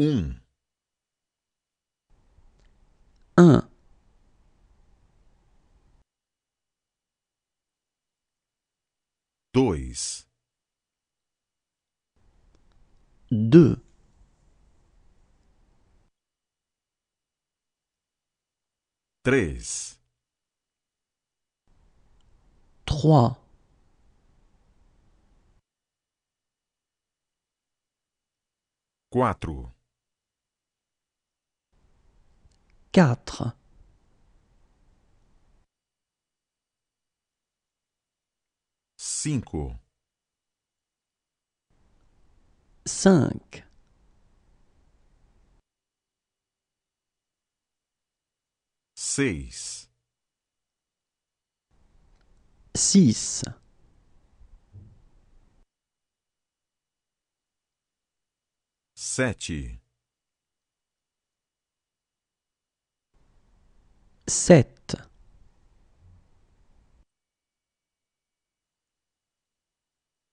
Um. Dois. Deux. Três. Trois. Quatro. Cinco. Seis. Sete.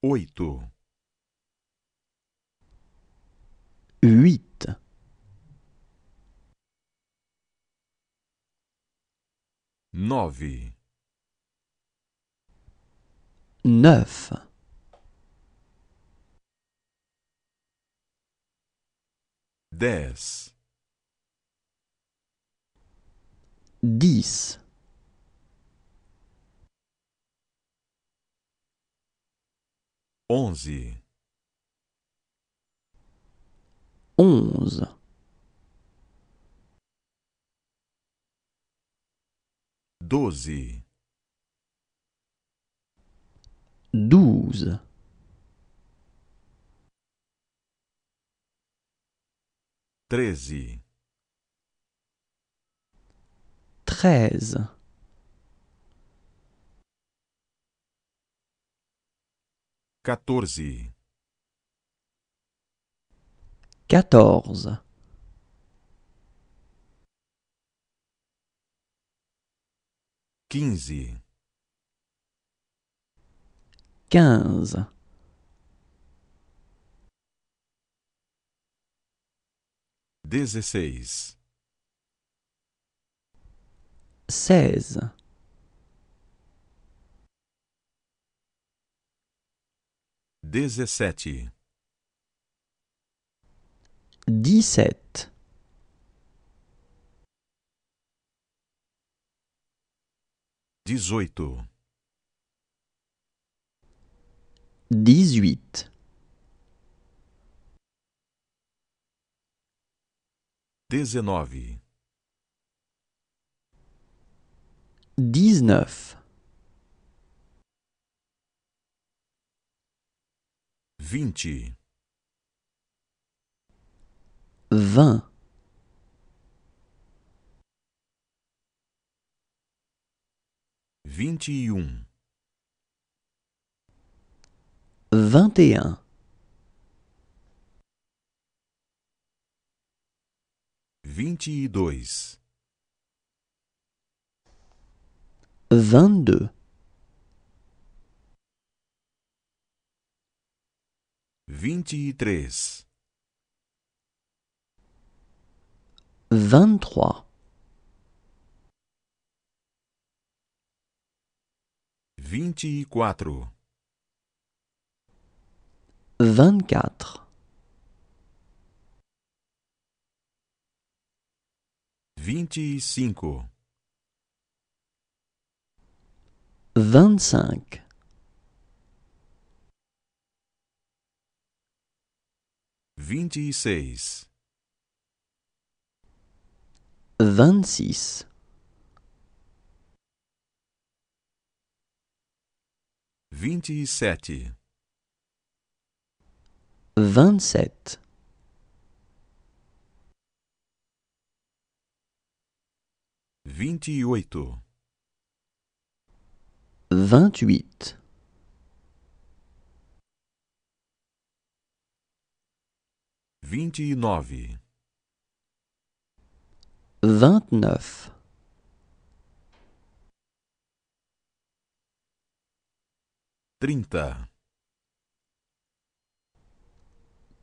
Oito. Huit. Nove. Neuf. Dez. Dix. Onze. Doze. Douze. Treize. Quatorze. Quinze. Dezesseis. Seize. 17. 17. 18. 19. 20. 20. 21. 21. 22. 22. 23. 24. 25. 25. 26. 26. 27. 27. 28. 28. 29. 29. 30.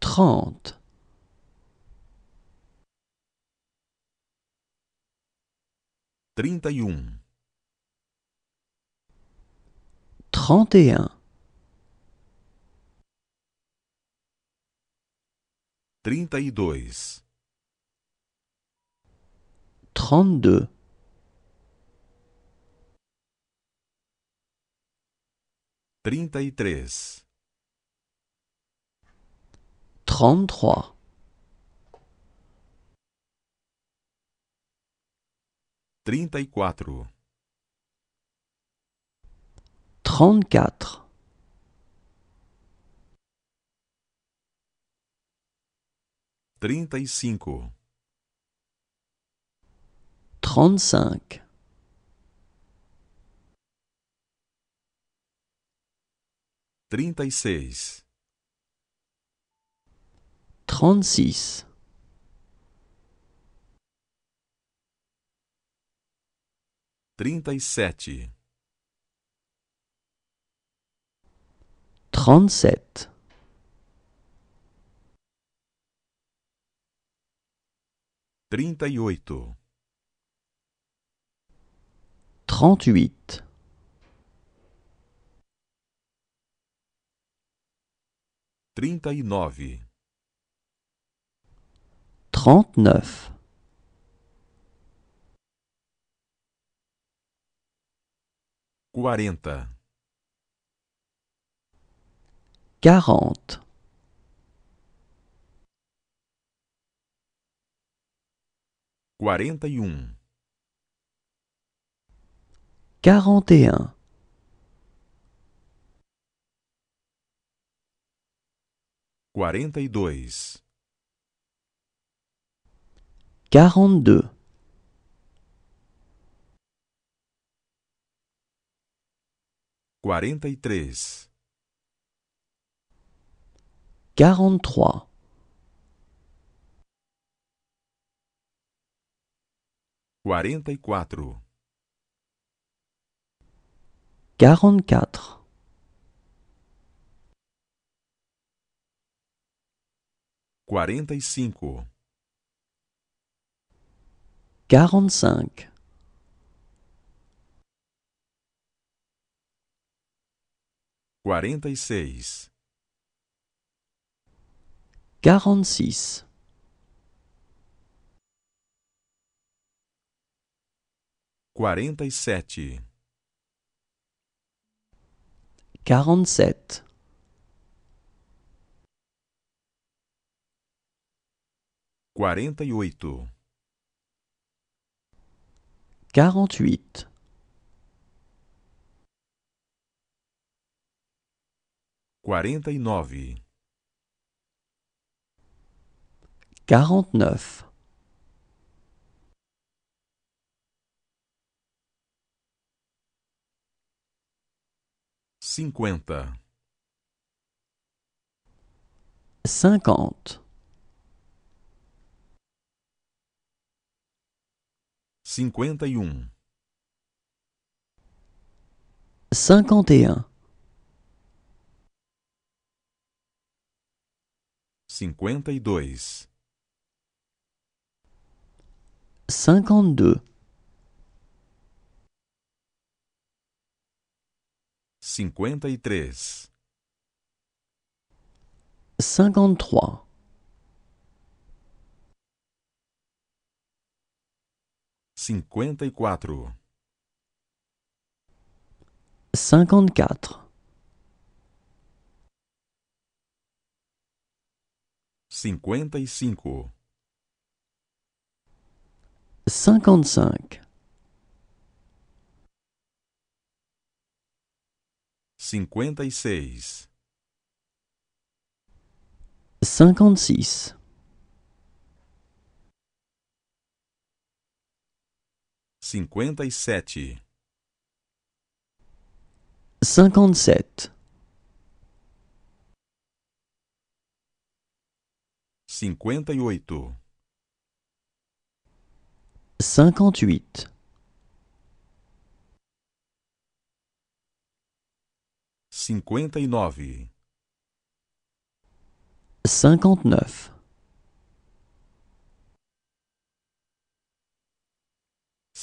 30. 31. 31. 32. 32. 33. 33. 34. 34. 35. 35. 36. 36. 37. 37. 38. 38. 39. 39. 40. 40. 41. 41. 42. 42. 43. 43. 44. 44. 45. 45. 46. 46. 47. 47. 48. 48. 49. 49. 50. 50. 51. 51. 52. 52. 53. 53. 54. 54. 55. 55. 56. 56. 57. 57. 58. 58. 59. 59. 60.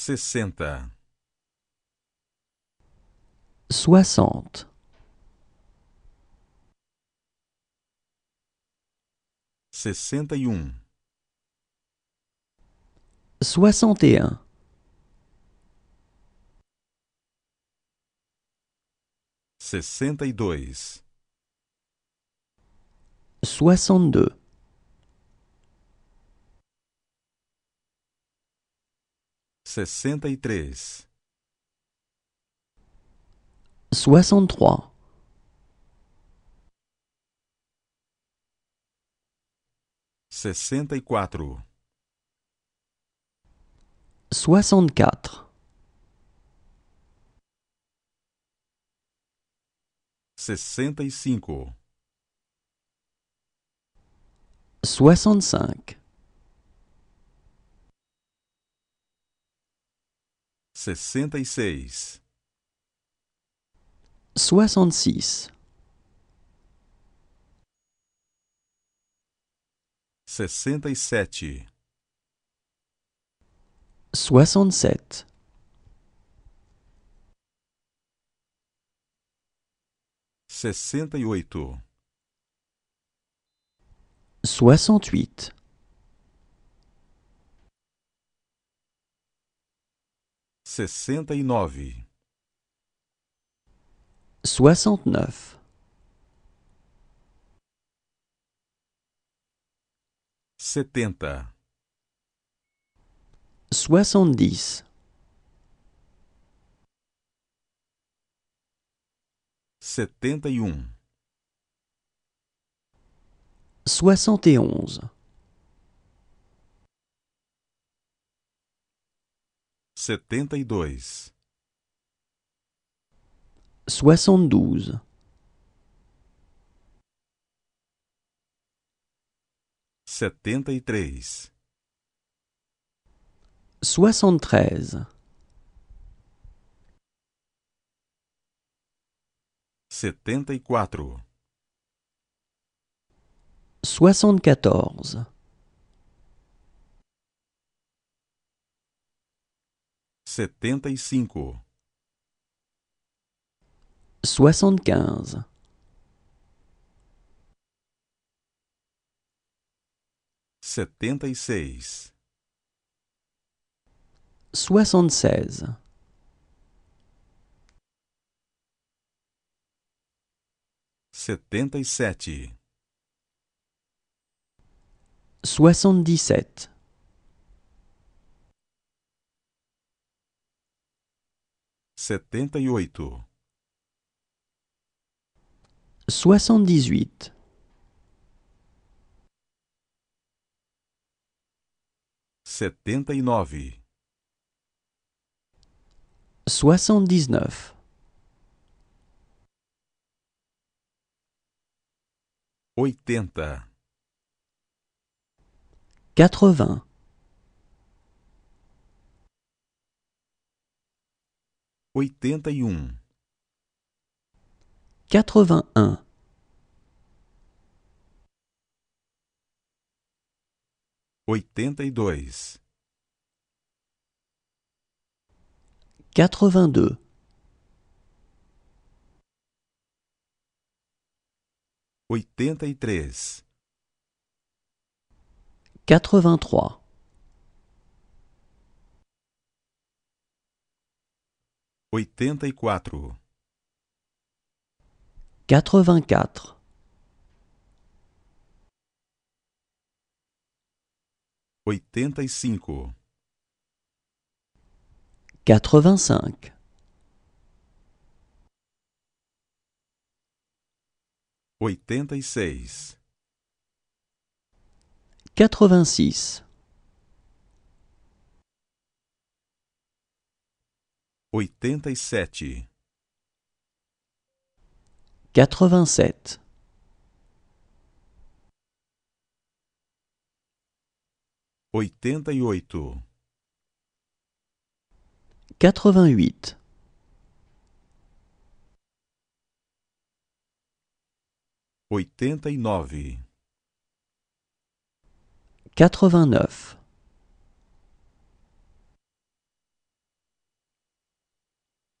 60. 60. 61. 61. 62. 62. 63. 63. 64. 64. 65. 65. 66. 66. 67. 67. 68. 68. 69. 69. 70. 70. 71. 71. 72. 72. 73. 73. 74. 74. 75. 75. 76. 76. 77. 77. 78. 78. 79. 79. 80. 80. 81. 81. 82. 82. 83. 83. 84. 84. 85. 85. 86. 86. 87. 87. 88. 88. 89. 89.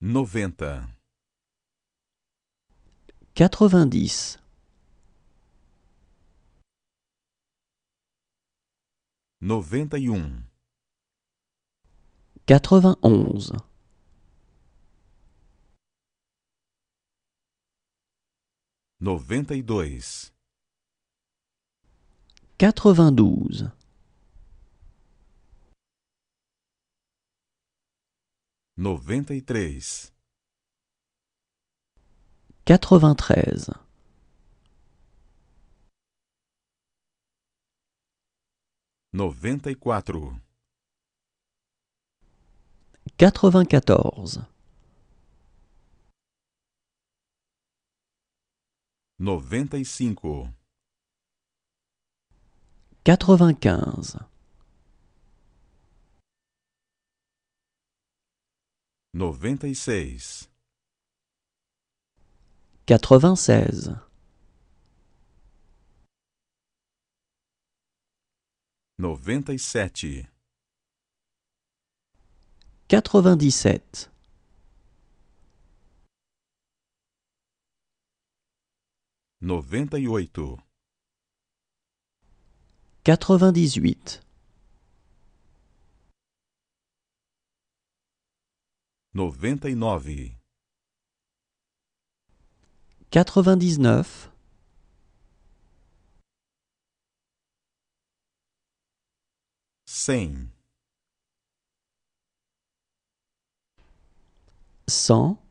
90. 90. 91. 91. 92. 92. 93. 93. 94. 94. 95. 95. 96. 96. 97. 97. 98. 98. 99. 99. 100. 100.